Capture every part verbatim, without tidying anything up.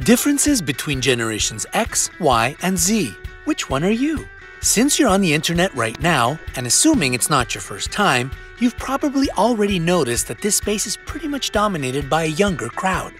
Differences between generations X, Y, and Z. Which one are you? Since you're on the internet right now, and assuming it's not your first time, you've probably already noticed that this space is pretty much dominated by a younger crowd.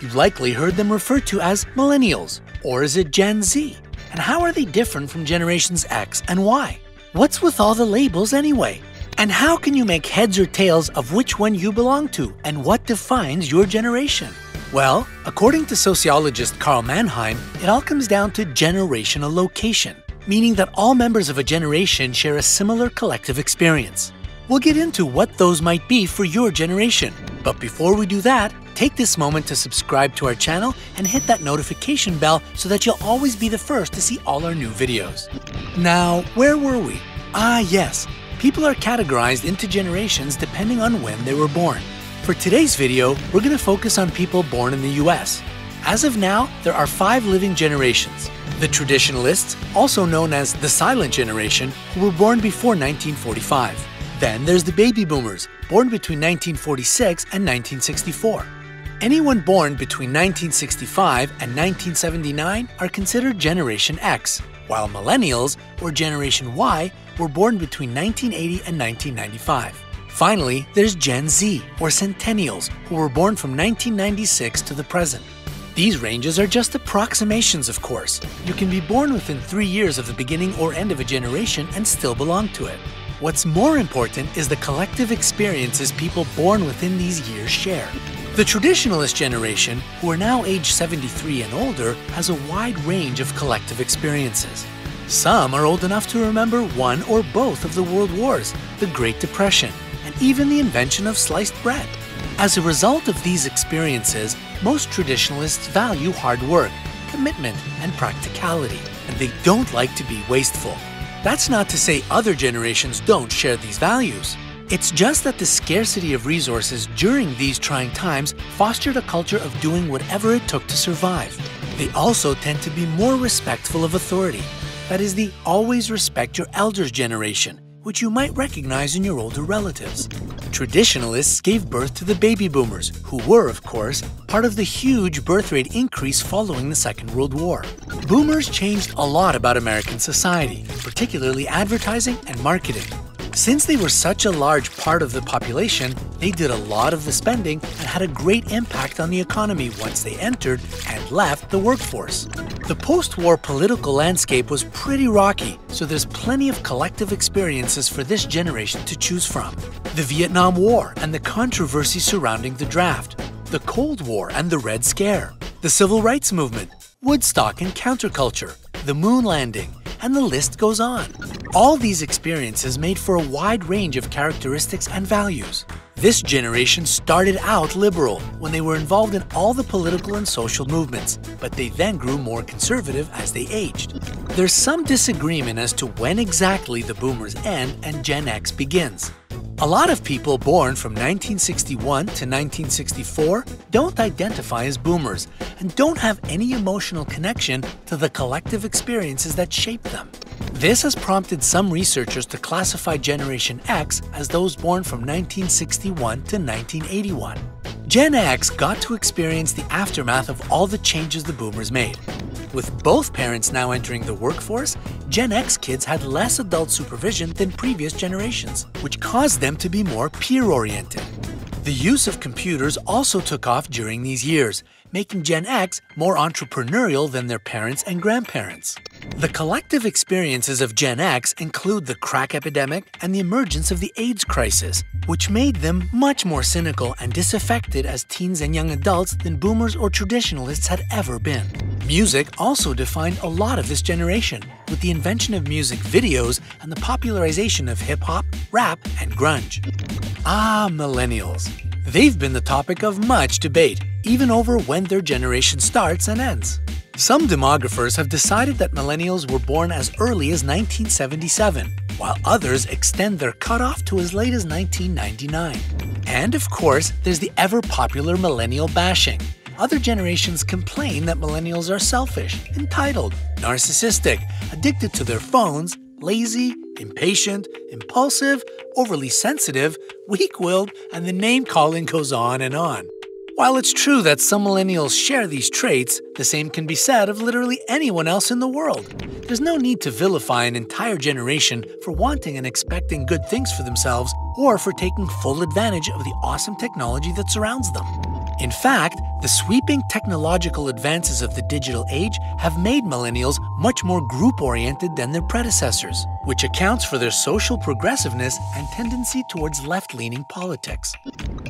You've likely heard them referred to as millennials, or is it Gen Z? And how are they different from generations X and Y? What's with all the labels anyway? And how can you make heads or tails of which one you belong to and what defines your generation? Well, according to sociologist Karl Mannheim, it all comes down to generational location, meaning that all members of a generation share a similar collective experience. We'll get into what those might be for your generation. But before we do that, take this moment to subscribe to our channel and hit that notification bell so that you'll always be the first to see all our new videos. Now, where were we? Ah, yes. People are categorized into generations depending on when they were born. For today's video, we're going to focus on people born in the U S. As of now, there are five living generations. The traditionalists, also known as the silent generation, who were born before nineteen forty-five. Then there's the baby boomers, born between nineteen forty-six and nineteen sixty-four. Anyone born between nineteen sixty-five and nineteen seventy-nine are considered Generation X, while millennials, or Generation Y, were born between nineteen eighty and nineteen ninety-five. Finally, there's Gen Z, or Centennials, who were born from nineteen ninety-six to the present. These ranges are just approximations, of course. You can be born within three years of the beginning or end of a generation and still belong to it. What's more important is the collective experiences people born within these years share. The traditionalist generation, who are now age seventy-three and older, has a wide range of collective experiences. Some are old enough to remember one or both of the World Wars, the Great Depression, and even the invention of sliced bread. As a result of these experiences, most traditionalists value hard work, commitment, and practicality, and they don't like to be wasteful. That's not to say other generations don't share these values. It's just that the scarcity of resources during these trying times fostered a culture of doing whatever it took to survive. They also tend to be more respectful of authority. That is the always respect your elders generation, which you might recognize in your older relatives. Traditionalists gave birth to the baby boomers, who were, of course, part of the huge birth rate increase following the Second World War. Boomers changed a lot about American society, particularly advertising and marketing. Since they were such a large part of the population, they did a lot of the spending and had a great impact on the economy once they entered and left the workforce. The post-war political landscape was pretty rocky, so there's plenty of collective experiences for this generation to choose from. The Vietnam War and the controversy surrounding the draft, the Cold War and the Red Scare, the Civil Rights Movement, Woodstock and counterculture, the moon landing, and the list goes on. All these experiences made for a wide range of characteristics and values. This generation started out liberal when they were involved in all the political and social movements, but they then grew more conservative as they aged. There's some disagreement as to when exactly the boomers end and Gen X begins. A lot of people born from nineteen sixty-one to nineteen sixty-four don't identify as boomers and don't have any emotional connection to the collective experiences that shaped them. This has prompted some researchers to classify Generation X as those born from nineteen sixty-one to nineteen eighty-one. Gen X got to experience the aftermath of all the changes the boomers made. With both parents now entering the workforce, Gen X kids had less adult supervision than previous generations, which caused them to be more peer-oriented. The use of computers also took off during these years, making Gen X more entrepreneurial than their parents and grandparents. The collective experiences of Gen X include the crack epidemic and the emergence of the AIDS crisis, which made them much more cynical and disaffected as teens and young adults than boomers or traditionalists had ever been. Music also defined a lot of this generation, with the invention of music videos and the popularization of hip-hop, rap, and grunge. Ah, millennials. They've been the topic of much debate, even over when their generation starts and ends. Some demographers have decided that millennials were born as early as nineteen seventy-seven, while others extend their cutoff to as late as nineteen ninety-nine. And of course, there's the ever-popular millennial bashing. Other generations complain that millennials are selfish, entitled, narcissistic, addicted to their phones, lazy, impatient, impulsive, overly sensitive, weak-willed, and the name-calling goes on and on. While it's true that some millennials share these traits, the same can be said of literally anyone else in the world. There's no need to vilify an entire generation for wanting and expecting good things for themselves or for taking full advantage of the awesome technology that surrounds them. In fact, the sweeping technological advances of the digital age have made millennials much more group-oriented than their predecessors, which accounts for their social progressiveness and tendency towards left-leaning politics.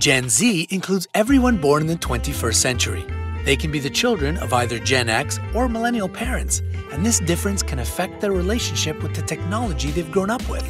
Gen Z includes everyone born in the twenty-first century. They can be the children of either Gen X or millennial parents, and this difference can affect their relationship with the technology they've grown up with.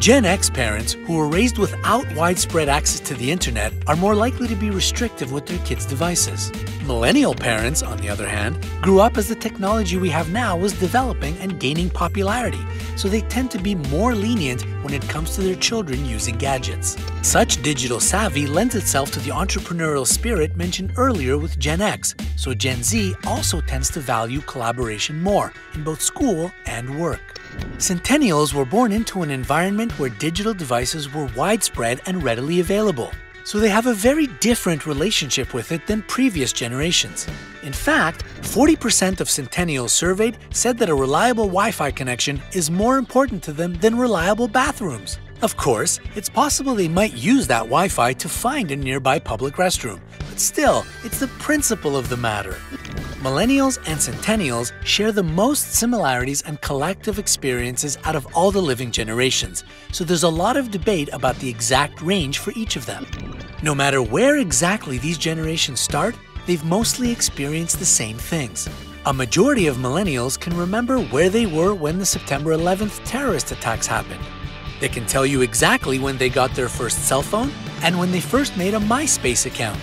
Gen X parents who were raised without widespread access to the internet are more likely to be restrictive with their kids' devices. Millennial parents, on the other hand, grew up as the technology we have now was developing and gaining popularity, so they tend to be more lenient when it comes to their children using gadgets. Such digital savvy lends itself to the entrepreneurial spirit mentioned earlier with Gen X, so Gen Z also tends to value collaboration more in both school and work. Centennials were born into an environment where digital devices were widespread and readily available, so they have a very different relationship with it than previous generations. In fact, forty percent of Centennials surveyed said that a reliable Wi-Fi connection is more important to them than reliable bathrooms. Of course, it's possible they might use that Wi-Fi to find a nearby public restroom, but still, it's the principle of the matter. Millennials and Centennials share the most similarities and collective experiences out of all the living generations, so there's a lot of debate about the exact range for each of them. No matter where exactly these generations start, they've mostly experienced the same things. A majority of millennials can remember where they were when the September eleventh terrorist attacks happened. They can tell you exactly when they got their first cell phone and when they first made a MySpace account.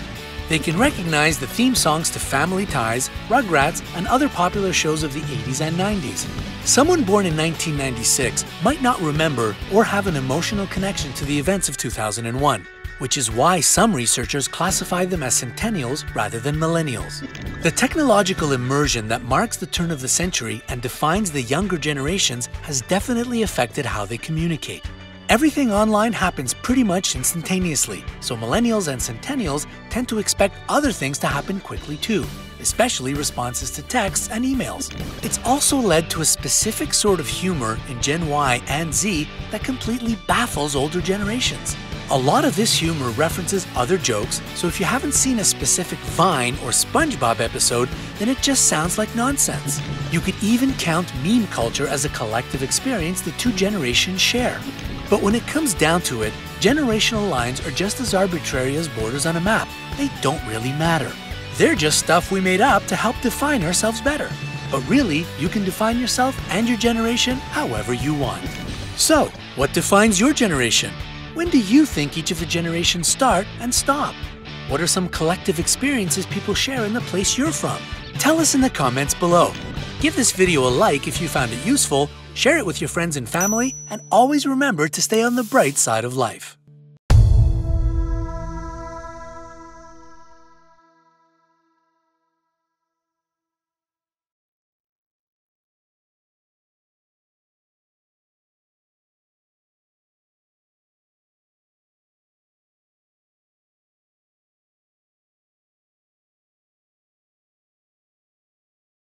They can recognize the theme songs to Family Ties, Rugrats, and other popular shows of the eighties and nineties. Someone born in nineteen ninety-six might not remember or have an emotional connection to the events of two thousand one, which is why some researchers classify them as Centennials rather than Millennials. The technological immersion that marks the turn of the century and defines the younger generations has definitely affected how they communicate. Everything online happens pretty much instantaneously, so millennials and centennials tend to expect other things to happen quickly too, especially responses to texts and emails. It's also led to a specific sort of humor in Gen Y and Z that completely baffles older generations. A lot of this humor references other jokes, so if you haven't seen a specific Vine or SpongeBob episode, then it just sounds like nonsense. You could even count meme culture as a collective experience the two generations share. But when it comes down to it, generational lines are just as arbitrary as borders on a map. They don't really matter. They're just stuff we made up to help define ourselves better. But really, you can define yourself and your generation however you want. So, what defines your generation? When do you think each of the generations start and stop? What are some collective experiences people share in the place you're from? Tell us in the comments below. Give this video a like if you found it useful. Share it with your friends and family, and always remember to stay on the bright side of life.